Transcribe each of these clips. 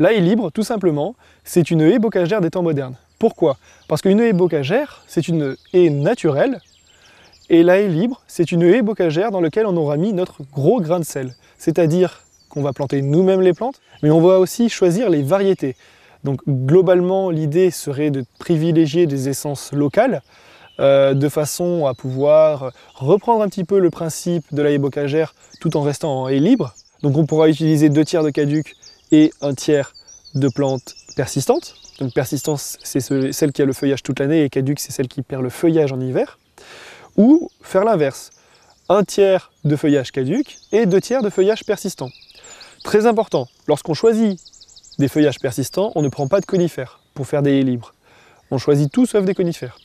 La haie libre, tout simplement, c'est une haie bocagère des temps modernes. Pourquoi? Parce qu'une haie bocagère, c'est une haie naturelle, et la haie libre, c'est une haie bocagère dans laquelle on aura mis notre gros grain de sel. C'est-à-dire qu'on va planter nous-mêmes les plantes, mais on va aussi choisir les variétés. Donc globalement, l'idée serait de privilégier des essences locales, de façon à pouvoir reprendre un petit peu le principe de la haie bocagère tout en restant en haie libre. Donc on pourra utiliser 2 tiers de caducs et 1 tiers de plantes persistantes. Donc persistance, c'est celle qui a le feuillage toute l'année, et caduc, c'est celle qui perd le feuillage en hiver. Ou faire l'inverse, 1 tiers de feuillage caduc et 2 tiers de feuillage persistant. Très important, lorsqu'on choisit des feuillages persistants, on ne prend pas de conifères pour faire des haies libres. On choisit tout sauf des conifères.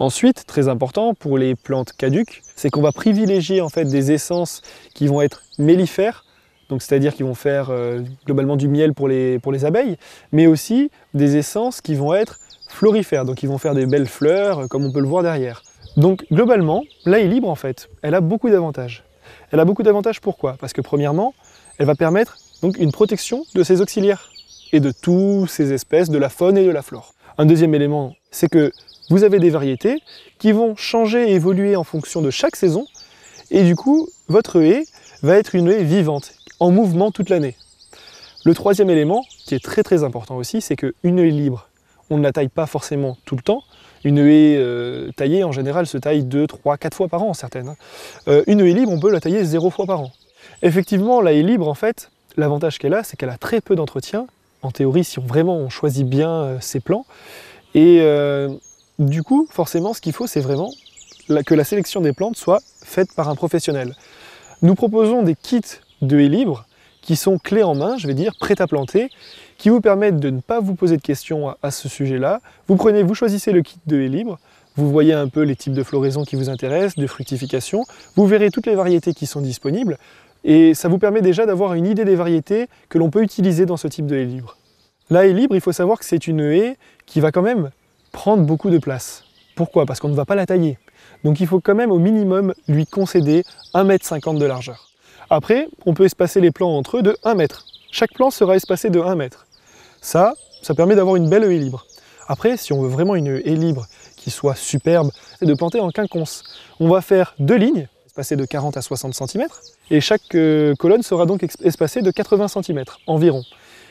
Ensuite, très important pour les plantes caduques, c'est qu'on va privilégier en fait des essences qui vont être mellifères, donc c'est-à-dire qu'ils vont faire globalement du miel pour les abeilles, mais aussi des essences qui vont être florifères, donc ils vont faire des belles fleurs, comme on peut le voir derrière. Donc globalement, la haie libre en fait, elle a beaucoup d'avantages. Elle a beaucoup d'avantages pourquoi? Parce que premièrement, elle va permettre donc une protection de ses auxiliaires et de toutes ces espèces, de la faune et de la flore. Un deuxième élément, c'est que vous avez des variétés qui vont changer et évoluer en fonction de chaque saison, et du coup, votre haie va être une haie vivante, en mouvement toute l'année. Le troisième élément, qui est très très important aussi, c'est qu'une haie libre, on ne la taille pas forcément tout le temps. Une haie taillée, en général, se taille 2, 3, 4 fois par an, certaines. Une haie libre, on peut la tailler 0 fois par an. Effectivement, la haie libre, en fait, l'avantage qu'elle a, c'est qu'elle a très peu d'entretien, en théorie, si on choisit bien ses plans. Et du coup, forcément, ce qu'il faut, c'est vraiment que la sélection des plantes soit faite par un professionnel. Nous proposons des kits de haies libres qui sont clés en main, je vais dire, prêts à planter, qui vous permettent de ne pas vous poser de questions à ce sujet-là. Vous choisissez le kit de haies libres, vous voyez un peu les types de floraison qui vous intéressent, de fructification, vous verrez toutes les variétés qui sont disponibles, et ça vous permet déjà d'avoir une idée des variétés que l'on peut utiliser dans ce type de haie libre. La haie libre, il faut savoir que c'est une haie qui va quand même prendre beaucoup de place. Pourquoi? Parce qu'on ne va pas la tailler. Donc il faut quand même au minimum lui concéder 1,50 m de largeur. Après, on peut espacer les plants entre eux de 1 mètre. Chaque plant sera espacé de 1 mètre. Ça permet d'avoir une belle haie libre. Après, si on veut vraiment une haie libre qui soit superbe, c'est de planter en quinconce. On va faire 2 lignes, espacées de 40 à 60 cm, et chaque colonne sera donc espacée de 80 cm environ.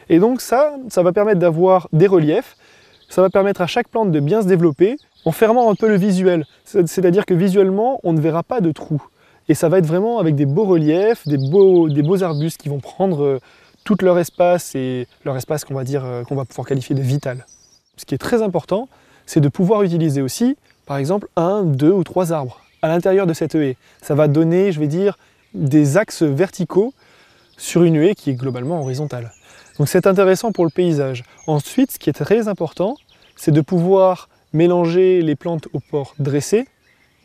Et donc ça va permettre d'avoir des reliefs, ça va permettre à chaque plante de bien se développer, en fermant un peu le visuel. C'est-à-dire que visuellement, on ne verra pas de trous. Et ça va être vraiment avec des beaux reliefs, des beaux arbustes qui vont prendre tout leur espace, et leur espace qu'on va pouvoir qualifier de vital. Ce qui est très important, c'est de pouvoir utiliser aussi, par exemple, 1, 2 ou 3 arbres à l'intérieur de cette haie. Ça va donner, je vais dire, des axes verticaux sur une haie qui est globalement horizontale. Donc c'est intéressant pour le paysage. Ensuite, ce qui est très important, c'est de pouvoir mélanger les plantes aux pores dressés,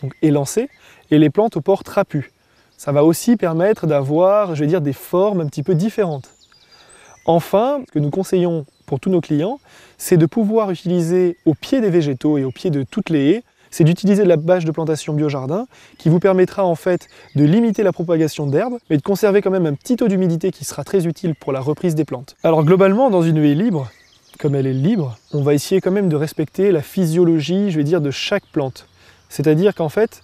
donc élancées, et les plantes aux pores trapus. Ça va aussi permettre d'avoir, je vais dire, des formes un petit peu différentes. Enfin, ce que nous conseillons pour tous nos clients, c'est de pouvoir utiliser au pied des végétaux et au pied de toutes les haies, c'est d'utiliser de la bâche de plantation Biojardin qui vous permettra en fait de limiter la propagation d'herbes, mais de conserver quand même un petit taux d'humidité qui sera très utile pour la reprise des plantes. Alors globalement, dans une haie libre, comme elle est libre, on va essayer quand même de respecter la physiologie, je vais dire, de chaque plante. C'est-à-dire qu'en fait,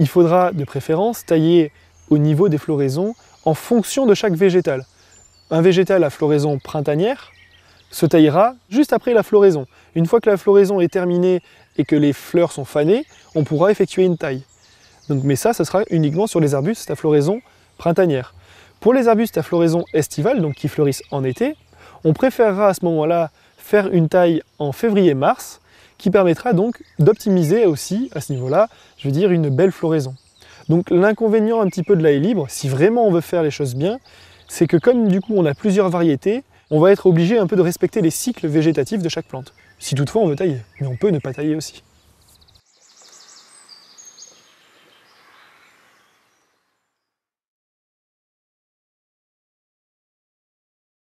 il faudra de préférence tailler au niveau des floraisons en fonction de chaque végétal. Un végétal à floraison printanière se taillera juste après la floraison. Une fois que la floraison est terminée et que les fleurs sont fanées, on pourra effectuer une taille. Donc, mais ça sera uniquement sur les arbustes à floraison printanière. Pour les arbustes à floraison estivale, donc qui fleurissent en été, on préférera à ce moment-là faire une taille en février-mars, qui permettra donc d'optimiser aussi, à ce niveau-là, je veux dire, une belle floraison. Donc l'inconvénient un petit peu de la haie libre, si vraiment on veut faire les choses bien, c'est que comme du coup on a plusieurs variétés, on va être obligé un peu de respecter les cycles végétatifs de chaque plante. Si toutefois on veut tailler, mais on peut ne pas tailler aussi.